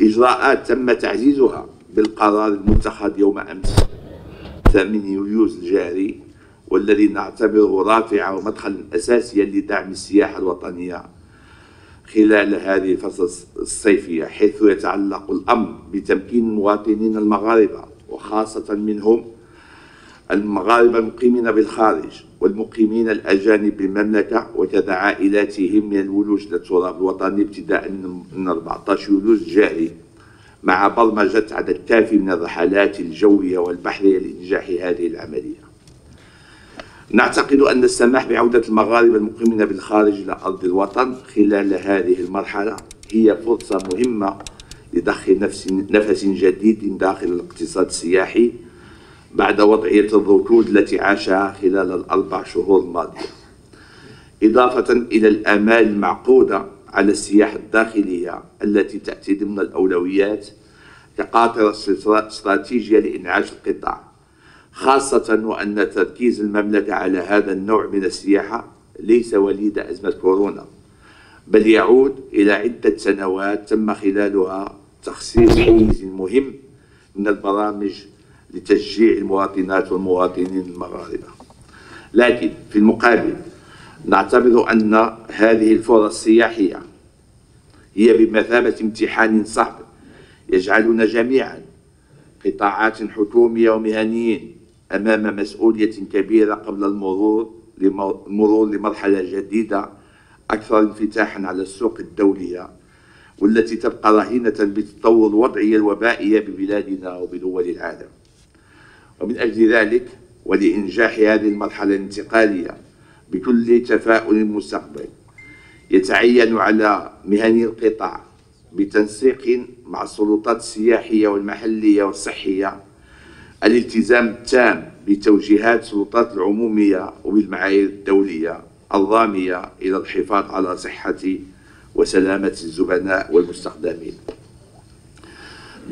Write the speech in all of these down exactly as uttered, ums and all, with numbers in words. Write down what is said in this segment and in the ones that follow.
إجراءات تم تعزيزها بالقرار المتخذ يوم أمس ثامن يوليوز الجاري، والذي نعتبره رافعا ومدخلا أساسيا لدعم السياحة الوطنية خلال هذه الفترة الصيفية، حيث يتعلق الأمر بتمكين المواطنين المغاربة وخاصة منهم المغاربة المقيمين بالخارج والمقيمين الأجانب بالمملكة وكذا عائلاتهم من الولوج للتراب الوطني ابتداء من أربعة عشر يوليوز الجاري، مع برمجة عدد كافي من الرحلات الجوية والبحرية لإنجاح هذه العملية. نعتقد أن السماح بعودة المغاربة المقيمين بالخارج إلى أرض الوطن خلال هذه المرحلة هي فرصة مهمة لضخ نفس جديد داخل الاقتصاد السياحي بعد وضعية الركود التي عاشها خلال الأربع شهور الماضية، إضافة إلى الآمال المعقودة على السياحة الداخلية التي تأتي ضمن الأولويات كقاطرة استراتيجية لإنعاش القطاع، خاصة وأن تركيز المملكة على هذا النوع من السياحة ليس وليد أزمة كورونا، بل يعود إلى عدة سنوات تم خلالها تخصيص حيز مهم من البرامج لتشجيع المواطنات والمواطنين المغاربة. لكن في المقابل نعتبر أن هذه الفرص السياحية هي بمثابة امتحان صعب يجعلنا جميعا قطاعات حكومية ومهنيين أمام مسؤولية كبيرة قبل المرور المرور لمرحلة جديدة أكثر انفتاحا على السوق الدولية، والتي تبقى رهينة بتطور الوضعية الوبائية ببلادنا وبدول العالم. ومن أجل ذلك ولإنجاح هذه المرحلة الانتقالية بكل تفاؤل المستقبل، يتعين على مهني القطاع بتنسيق مع السلطات السياحية والمحلية والصحية الالتزام التام بتوجيهات السلطات العمومية وبالمعايير الدولية الرامية إلى الحفاظ على صحة وسلامة الزبناء والمستخدمين.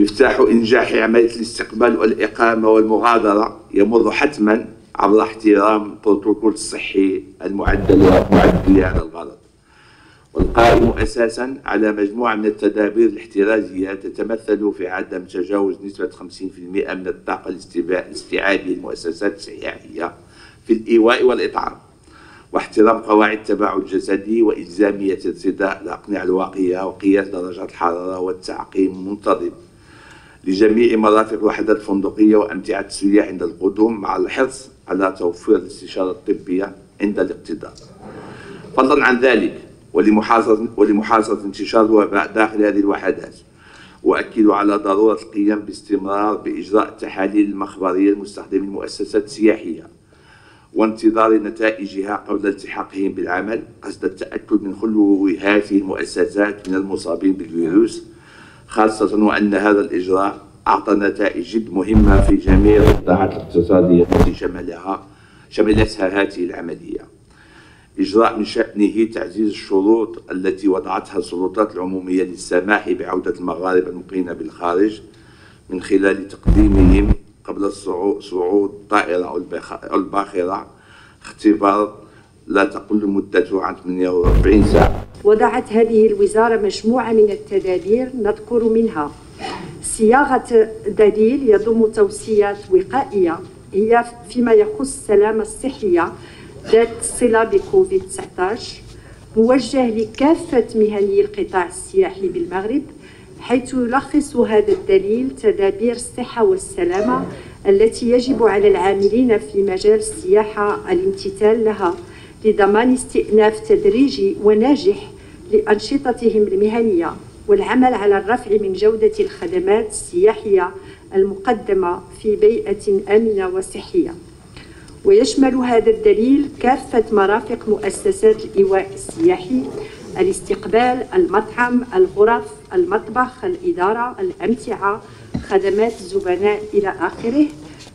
مفتاح إنجاح عملية الاستقبال والإقامة والمغادرة يمر حتماً عبر احترام البروتوكول الصحي المعدل والمعدل على الغرض، والقائم أساساً على مجموعة من التدابير الاحترازية تتمثل في عدم تجاوز نسبة خمسين بالمئة من الطاقة الاستيعابي للمؤسسات السياحية في الإيواء والإطعام، واحترام قواعد التباعد الجسدي وإلزامية ارتداء الأقنعة الواقية وقياس درجات الحرارة والتعقيم المنتظم لجميع مرافق الوحدات الفندقية وأمتعة السياح عند القدوم، مع الحرص على توفير الاستشارة الطبية عند الاقتدار. فضلا عن ذلك ولمحاصرة ولمحاصرة انتشار الوباء داخل هذه الوحدات، وأكد على ضرورة القيام باستمرار بإجراء التحاليل المخبرية لمستخدمي المؤسسات السياحية وانتظار نتائجها قبل التحاقهم بالعمل، قصد التأكد من خلو هذه المؤسسات من المصابين بالفيروس، خاصة وأن هذا الإجراء أعطى نتائج جد مهمة في جميع القطاعات الاقتصادية التي شملها شملتها هذه العملية. إجراء من شأنه تعزيز الشروط التي وضعتها السلطات العمومية للسماح بعودة المغاربة المقيمين بالخارج من خلال تقديمهم قبل صعود الطائرة أو الباخرة اختبار لا تقل مدته عن ثمانية وأربعين ساعة. وضعت هذه الوزارة مجموعة من التدابير نذكر منها صياغة دليل يضم توصيات وقائية هي فيما يخص السلامة الصحية ذات الصلة بكوفيد تسعة عشر، موجه لكافة مهني القطاع السياحي بالمغرب، حيث يلخص هذا الدليل تدابير الصحة والسلامة التي يجب على العاملين في مجال السياحة الامتثال لها لضمان استئناف تدريجي وناجح لأنشطتهم المهنية والعمل على الرفع من جودة الخدمات السياحية المقدمة في بيئة آمنة وصحية. ويشمل هذا الدليل كافة مرافق مؤسسات الإيواء السياحي، الاستقبال، المطعم، الغرف، المطبخ، الإدارة، الأمتعة، خدمات الزبناء إلى آخره،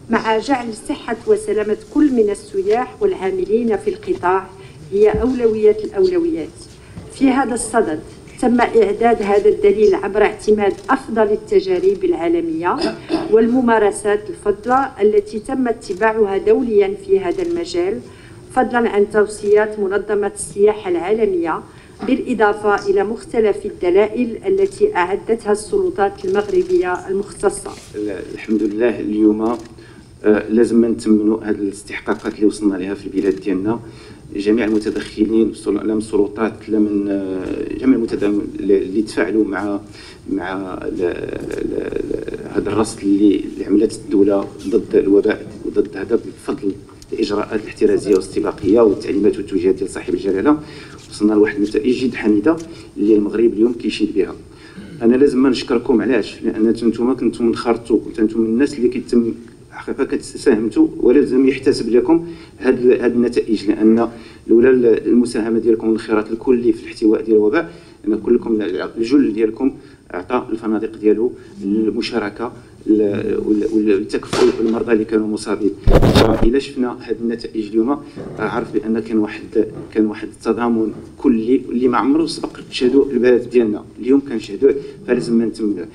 مع جعل صحة وسلامة كل من السياح والعاملين في القطاع هي أولوية الأولويات. في هذا الصدد تم إعداد هذا الدليل عبر اعتماد أفضل التجارب العالمية والممارسات الفضلة التي تم اتباعها دوليا في هذا المجال، فضلا عن توصيات منظمة السياحة العالمية، بالإضافة إلى مختلف الدلائل التي أعدتها السلطات المغربية المختصة. الحمد لله اليوم لازم نتمنوا هذه الاستحقاقات اللي وصلنا لها في البلاد ديالنا، جميع المتدخلين لا من السلطات لا من جميع المتدخلين اللي تفاعلوا مع مع هذا الرصد اللي عملت الدولة ضد الوباء وضد هذا بفضل الإجراءات الاحترازية والاستباقية والتعليمات والتوجيهات ديال صاحب الجلالة. وصلنا لواحد النتائج جد حميدة اللي المغرب اليوم كيشيد بها. أنا لازم نشكركم، علاش؟ لأن نتوما كنتم منخرطوا، نتوما من الناس اللي كيتم حقيقة كتساهمتوا، ولازم يحتسب لكم هاد هاد النتائج، لأن لولا المساهمة ديالكم والانخراط الكلي في الاحتواء ديال الوباء، أن كلكم الجل ديالكم أعطى الفنادق ديالو المشاركة والتكفل المرضى اللي كانوا مصابين. إلا شفنا هذه النتائج اليوم عرف بأن كان واحد كان واحد التضامن كلي اللي ما عمره سبق شهدوه البلد ديالنا، اليوم كنشهدوه فلازم نتمنوه.